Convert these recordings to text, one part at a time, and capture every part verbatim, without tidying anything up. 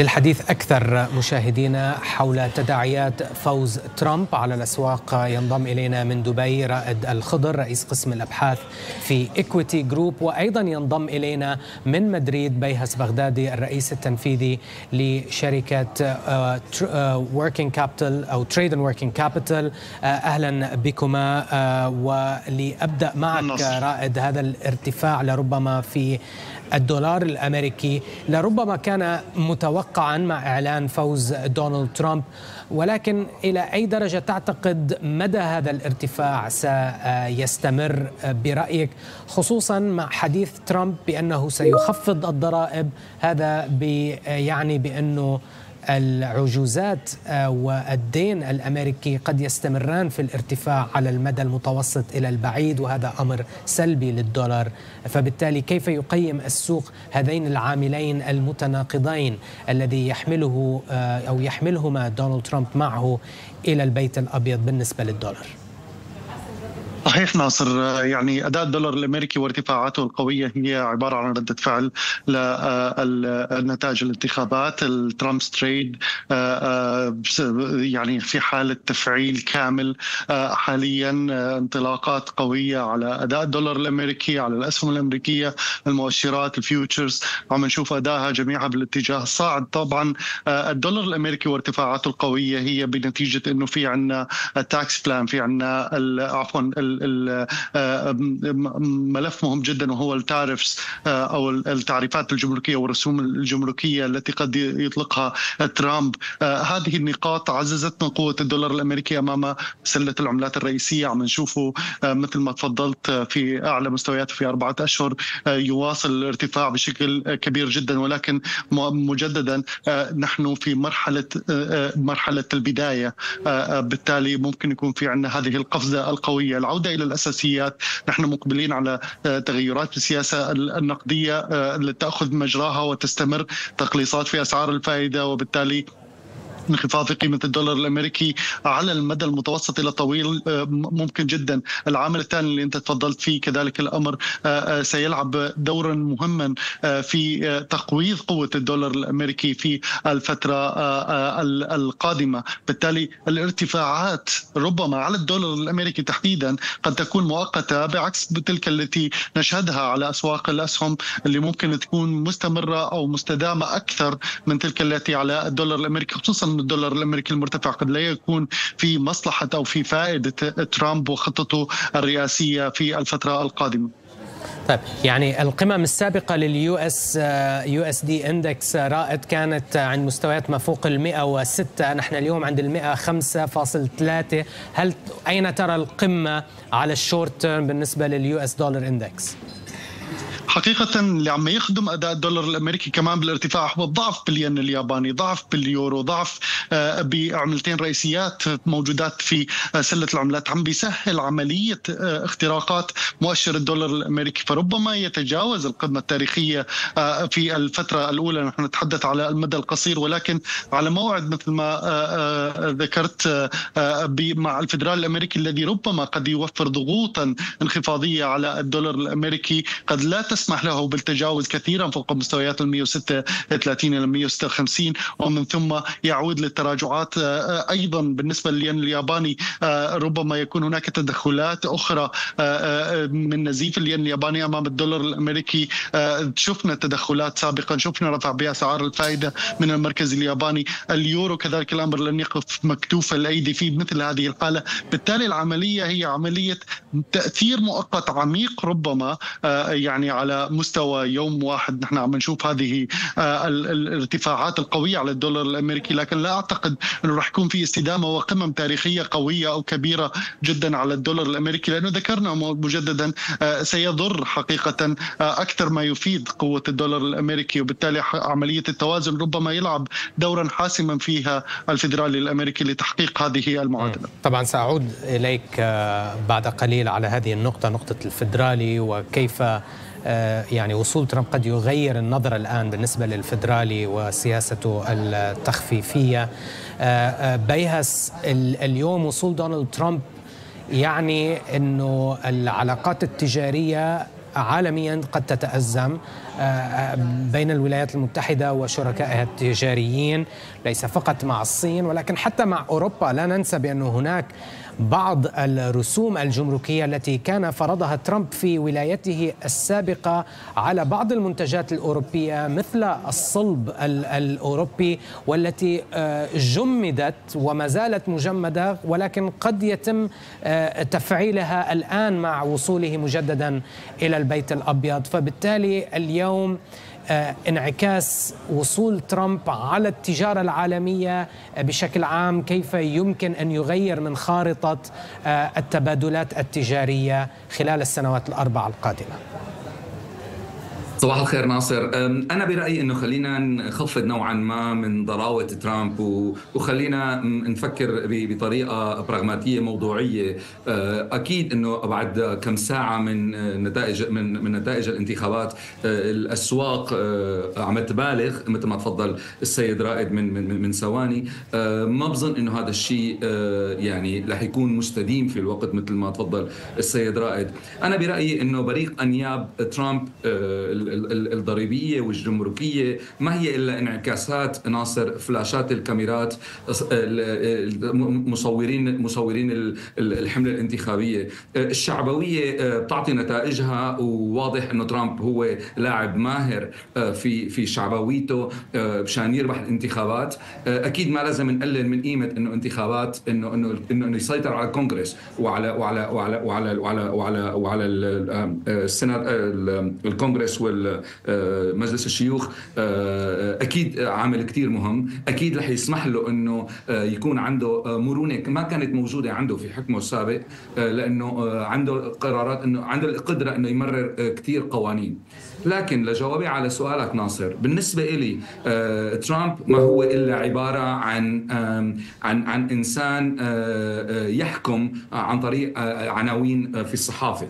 للحديث أكثر مشاهدينا حول تداعيات فوز ترامب على الأسواق ينضم إلينا من دبي رائد الخضر رئيس قسم الأبحاث في اكويتي جروب، وأيضا ينضم إلينا من مدريد بيهاس بغدادي الرئيس التنفيذي لشركة Working Capital أو Trade and Working Capital. أهلا بكما، ولأبدأ معك رائد، هذا الارتفاع لربما في الدولار الأمريكي لربما كان متوقعا مع إعلان فوز دونالد ترامب، ولكن إلى أي درجة تعتقد مدى هذا الارتفاع سيستمر برأيك، خصوصا مع حديث ترامب بأنه سيخفض الضرائب، هذا يعني بأنه العجوزات والدين الأمريكي قد يستمران في الارتفاع على المدى المتوسط إلى البعيد، وهذا أمر سلبي للدولار. فبالتالي كيف يقيم السوق هذين العاملين المتناقضين الذي يحمله أو يحملهما دونالد ترامب معه إلى البيت الأبيض بالنسبة للدولار؟ صحيح ناصر، يعني أداء الدولار الأمريكي وارتفاعاته القوية هي عبارة عن ردة فعل لنتائج الانتخابات. الترامبس تريد يعني في حالة تفعيل كامل حاليا، انطلاقات قوية على أداء الدولار الأمريكي، على الأسهم الأمريكية، المؤشرات الفيوتشرز عم نشوف أداها جميعها بالاتجاه الصاعد. طبعا الدولار الأمريكي وارتفاعاته القوية هي بنتيجة إنه في عنا التاكس بلان، في عنا عفوا ملف مهم جدا وهو التاريفز او التعريفات الجمركيه والرسوم الجمركيه التي قد يطلقها ترامب. هذه النقاط عززت من قوه الدولار الامريكي امام سله العملات الرئيسيه. عم نشوفه مثل ما تفضلت في اعلى مستوياته في اربعه اشهر، يواصل الارتفاع بشكل كبير جدا، ولكن مجددا نحن في مرحله مرحله البدايه، بالتالي ممكن يكون في عندنا هذه القفزه القويه. العودة إلى الأساسيات، نحن مقبلين على تغيرات في السياسة النقدية التي تأخذ مجراها وتستمر، تقليصات في أسعار الفائدة وبالتالي انخفاض قيمة الدولار الأمريكي على المدى المتوسط إلى طويل ممكن جدا. العامل الثاني اللي أنت تفضلت فيه كذلك الأمر سيلعب دورا مهما في تقويض قوة الدولار الأمريكي في الفترة القادمة، بالتالي الارتفاعات ربما على الدولار الأمريكي تحديدا قد تكون مؤقتة بعكس تلك التي نشهدها على أسواق الأسهم اللي ممكن تكون مستمرة أو مستدامة أكثر من تلك التي على الدولار الأمريكي، خصوصا الدولار الأمريكي المرتفع قد لا يكون في مصلحة أو في فائدة ترامب وخطته الرئاسية في الفترة القادمة. طيب، يعني القمم السابقة لليو اس يو اس دي اندكس رائد كانت عند مستويات ما فوق المئة وستة، نحن اليوم عند المئة وخمسة فاصلة ثلاثة. هل أين ترى القمة على الشورت تيرم بالنسبة لليو اس دولار اندكس؟ حقيقة اللي عم يخدم أداء الدولار الأمريكي كمان بالارتفاع هو الضعف بالين الياباني، ضعف باليورو، ضعف بعملتين رئيسيات موجودات في سلة العملات، عم بيسهل عملية اختراقات مؤشر الدولار الأمريكي، فربما يتجاوز القمة التاريخية في الفترة الأولى. نحن نتحدث على المدى القصير، ولكن على موعد مثل ما ذكرت مع الفيدرالي الأمريكي الذي ربما قد يوفر ضغوطا انخفاضية على الدولار الأمريكي قد لا تسمح له بالتجاوز كثيرا فوق مستويات ال مئة وستة وثلاثين إلى مئة وستة وخمسين، ومن ثم يعود للتراجعات. أيضا بالنسبة للين الياباني ربما يكون هناك تدخلات أخرى من نزيف الين الياباني أمام الدولار الأمريكي. شفنا تدخلات سابقا، شفنا رفع بأسعار الفائدة من المركز الياباني. اليورو كذلك الأمر لن يقف مكتوف الأيدي في مثل هذه الحالة، بالتالي العملية هي عملية تأثير مؤقت عميق ربما يعني على مستوى يوم واحد. نحن عم نشوف هذه الارتفاعات القوية على الدولار الأمريكي، لكن لا أعتقد أنه راح يكون في استدامة وقمم تاريخية قوية أو كبيرة جدا على الدولار الأمريكي، لأنه ذكرنا مجددا سيضر حقيقة أكثر ما يفيد قوة الدولار الأمريكي، وبالتالي عملية التوازن ربما يلعب دورا حاسما فيها الفيدرالي الأمريكي لتحقيق هذه المعادلة. طبعا سأعود إليك بعد قليل على هذه النقطة، نقطة الفيدرالي وكيف يعني وصول ترامب قد يغير النظرة الآن بالنسبة للفيدرالي وسياسته التخفيفية. بيهاس، اليوم وصول دونالد ترامب يعني أنه العلاقات التجارية عالميا قد تتأزم بين الولايات المتحدة وشركائها التجاريين، ليس فقط مع الصين ولكن حتى مع أوروبا. لا ننسى بأن هناك بعض الرسوم الجمركية التي كان فرضها ترامب في ولايته السابقة على بعض المنتجات الأوروبية مثل الصلب الأوروبي، والتي جمدت وما زالت مجمدة، ولكن قد يتم تفعيلها الآن مع وصوله مجددا إلى البيت الأبيض. فبالتالي اليوم انعكاس وصول ترامب على التجارة العالمية بشكل عام، كيف يمكن أن يغير من خارطة التبادلات التجارية خلال السنوات الأربع القادمة؟ صباح الخير ناصر. أنا برأيي أنه خلينا نخفض نوعا ما من ضراوة ترامب وخلينا نفكر بطريقة براغماتية موضوعية. أكيد أنه بعد كم ساعة من نتائج من, من نتائج الانتخابات الأسواق عم تبالغ مثل ما تفضل السيد رائد من من, من ثواني. ما بظن أنه هذا الشيء يعني رح يكون مستديم في الوقت مثل ما تفضل السيد رائد. أنا برأيي أنه بريق أنياب ترامب الضريبية والجمركية ما هي إلا انعكاسات ناصر فلاشات الكاميرات مصورين مصورين الحملة الانتخابية. الشعبوية بتعطي نتائجها، وواضح إنه ترامب هو لاعب ماهر في في شعبويته مشان يربح الانتخابات. أكيد ما لازم نقلل من قيمة إنه انتخابات إنه إنه إنه يسيطر على الكونغرس وعلى وعلى وعلى وعلى وعلى وعلى وعلى السنة الكونغرس والمجلس الشيوخ. اكيد عامل كثير مهم، اكيد رح يسمح له انه يكون عنده مرونه ما كانت موجوده عنده في حكمه السابق، لانه عنده قرارات، انه عنده القدره انه يمرر كثير قوانين. لكن لجوابي على سؤالك ناصر، بالنسبه لي ترامب ما هو الا عباره عن عن عن انسان يحكم عن طريق عناوين في الصحافه.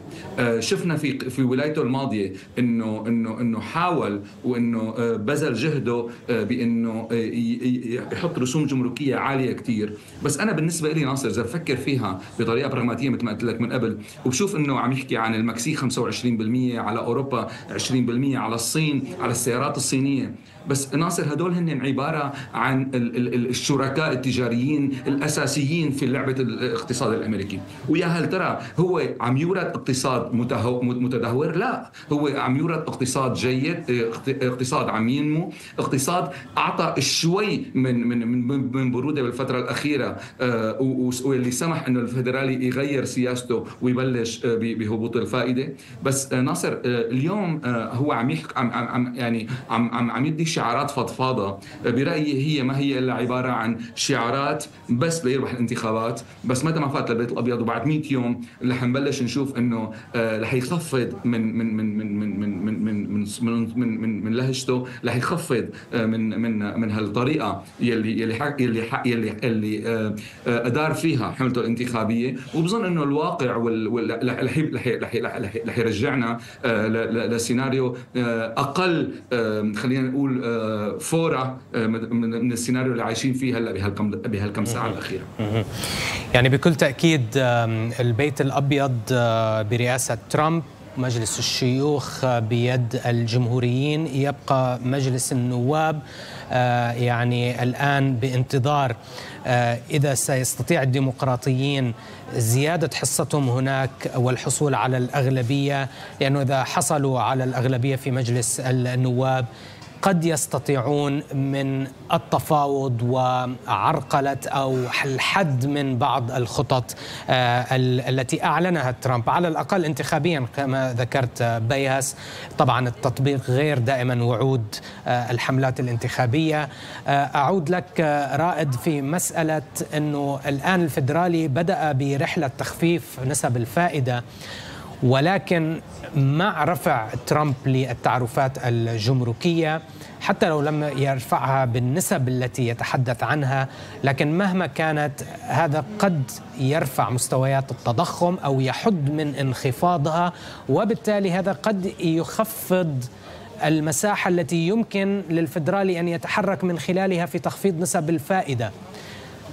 شفنا في في ولايته الماضيه انه انه انه حاول وانه بذل جهده بانه يحط رسوم جمركيه عاليه كثير، بس انا بالنسبه لي ناصر اذا بفكر فيها بطريقه براغماتيه مثل ما قلت لك من قبل، وبشوف انه عم يحكي عن المكسيك خمسة وعشرين بالمئة، على اوروبا عشرين بالمئة، على الصين، على السيارات الصينيه. بس ناصر هدول هن عباره عن الشركاء التجاريين الاساسيين في لعبه الاقتصاد الامريكي. ويا هل ترى هو عم يورد اقتصاد متدهور؟ لا، هو عم يورد اقتصاد جيد، اقتصاد عم ينمو، اقتصاد اعطى شوي من من من بروده بالفتره الاخيره، واللي سمح انه الفيدرالي يغير سياسته ويبلش بهبوط الفائده. بس ناصر اليوم هو عم يحكي عم عم يعني عم عم عم يدي شعارات فضفاضه، برايي هي ما هي الا عباره عن شعارات بس ليربح الانتخابات. بس متى ما فات البيت الابيض وبعد مئة يوم رح نبلش نشوف انه رح يخفض من من من من من من من من من من لهجته، رح يخفض من من من هالطريقه يلي يلي حق يلي حق يلي اللي ادار فيها حملته الانتخابيه. وبظن انه الواقع رح يرجعنا لسيناريو اقل، خلينا نقول فورة من السيناريو اللي عايشين فيه هلا بهالكم بهالكم ساعة الأخيرة. يعني بكل تأكيد البيت الأبيض برئاسة ترامب، مجلس الشيوخ بيد الجمهوريين، يبقى مجلس النواب يعني الآن بانتظار إذا سيستطيع الديمقراطيين زيادة حصتهم هناك والحصول على الأغلبية، لأنه إذا حصلوا على الأغلبية في مجلس النواب قد يستطيعون من التفاوض وعرقلة أو الحد من بعض الخطط التي أعلنها ترامب، على الأقل انتخابيا كما ذكرت بياس. طبعا التطبيق غير دائما وعود الحملات الانتخابية. أعود لك رائد في مسألة أنه الآن الفيدرالي بدأ برحلة تخفيف نسب الفائدة، ولكن مع رفع ترامب للتعرفات الجمركية حتى لو لم يرفعها بالنسب التي يتحدث عنها، لكن مهما كانت هذا قد يرفع مستويات التضخم أو يحد من انخفاضها، وبالتالي هذا قد يخفض المساحة التي يمكن للفيدرالي أن يتحرك من خلالها في تخفيض نسب الفائدة.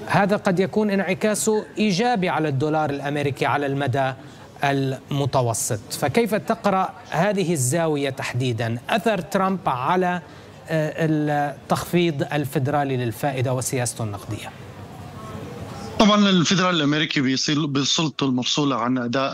هذا قد يكون انعكاسه إيجابي على الدولار الأمريكي على المدى المتوسط. فكيف تقرأ هذه الزاوية تحديدا، أثر ترامب على التخفيض الفيدرالي للفائدة وسياسته النقدية؟ طبعا الفيدرالي الامريكي بيصير بسلطته المفصوله عن اداء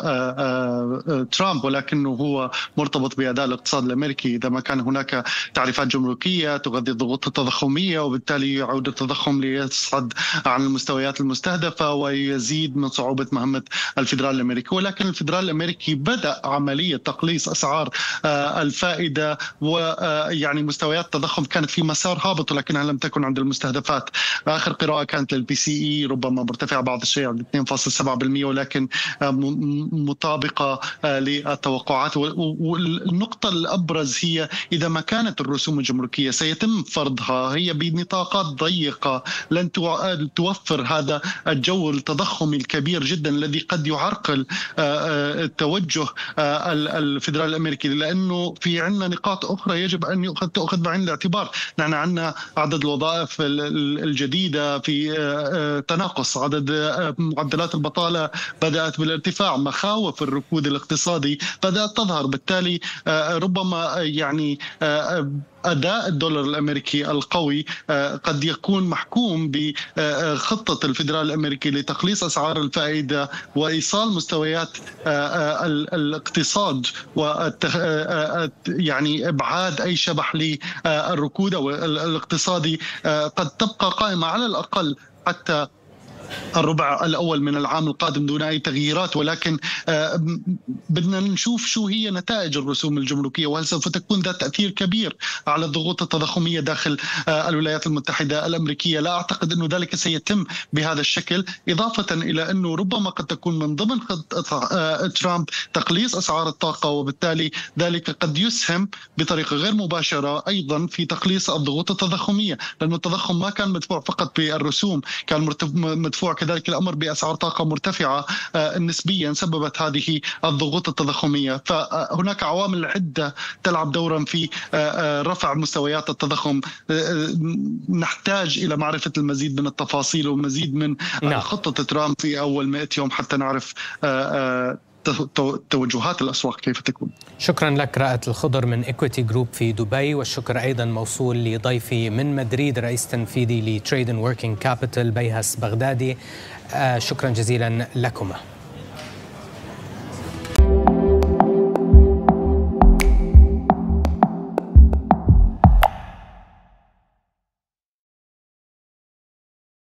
ترامب، ولكنه هو مرتبط باداء الاقتصاد الامريكي. اذا ما كان هناك تعريفات جمركيه تغذي الضغوط التضخميه، وبالتالي يعود التضخم ليصعد عن المستويات المستهدفه ويزيد من صعوبه مهمه الفيدرالي الامريكي. ولكن الفيدرالي الامريكي بدا عمليه تقليص اسعار الفائده، ويعني مستويات التضخم كانت في مسار هابط ولكنها لم تكن عند المستهدفات. اخر قراءه كانت للبي سي اي ربما مرتفعة بعض الشيء عند اثنين فاصلة سبعة بالمئة، ولكن مطابقة للتوقعات. والنقطة الأبرز هي إذا ما كانت الرسوم الجمركية سيتم فرضها هي بنطاقات ضيقة، لن توفر هذا الجو التضخمي الكبير جدا الذي قد يعرقل التوجه الفيدرالي الأمريكي، لأنه في عندنا نقاط أخرى يجب أن تأخذ بعين الاعتبار. نحن عندنا عدد الوظائف الجديدة في تناقص، عدد معدلات البطالة بدأت بالارتفاع، مخاوف الركود الاقتصادي بدأت تظهر. بالتالي ربما يعني أداء الدولار الأمريكي القوي قد يكون محكوم بخطة الفيدرالي الأمريكي لتقليص أسعار الفائدة وإيصال مستويات الاقتصاد، ويعني إبعاد أي شبح للركود أو الاقتصادي. قد تبقى قائمة على الأقل حتى الربع الأول من العام القادم دون أي تغييرات، ولكن بدنا نشوف شو هي نتائج الرسوم الجمركية، وهل سوف تكون ذات تأثير كبير على الضغوط التضخمية داخل الولايات المتحدة الأمريكية. لا أعتقد أنه ذلك سيتم بهذا الشكل، إضافة إلى أنه ربما قد تكون من ضمن خطة ترامب تقليص أسعار الطاقة، وبالتالي ذلك قد يسهم بطريقة غير مباشرة أيضا في تقليص الضغوط التضخمية، لأن التضخم ما كان مدفوع فقط بالرسوم، كان مدفوع كذلك الأمر بأسعار طاقة مرتفعة نسبيا سببت هذه الضغوط التضخمية. فهناك عوامل عدة تلعب دورا في رفع مستويات التضخم. نحتاج إلى معرفة المزيد من التفاصيل ومزيد من خطة ترامب في أول مئة يوم حتى نعرف توجهات الأسواق كيف تكون. شكرا لك رائد الخضر من اكويتي جروب في دبي، والشكر أيضا موصول لضيفي من مدريد رئيس تنفيذي لتريد اند وركينج كابيتال بيهاس بغدادي. شكرا جزيلا لكما.